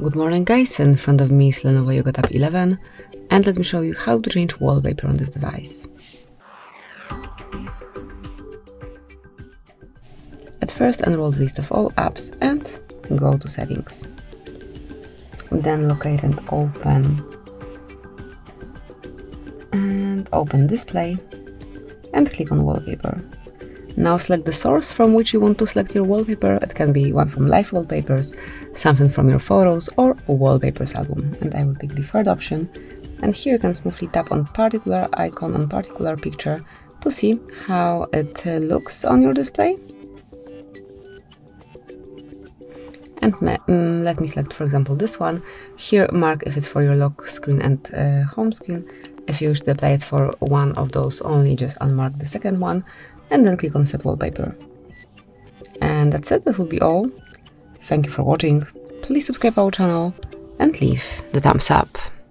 Good morning guys, in front of me is Lenovo Yoga Tab 11 and let me show you how to change wallpaper on this device. At first unroll the list of all apps and go to settings. Then locate and open display and click on wallpaper. Now select the source from which you want to select your wallpaper. It can be one from live wallpapers, something from your photos, or a wallpapers album. And I will pick the third option. And here you can smoothly tap on particular icon on particular picture to see how it looks on your display. And let me select, for example, this one. Here mark if it's for your lock screen and home screen. If you wish to apply it for one of those only, just unmark the second one and then click on set wallpaper. And that's it, that will be all. Thank you for watching, please subscribe our channel and leave the thumbs up.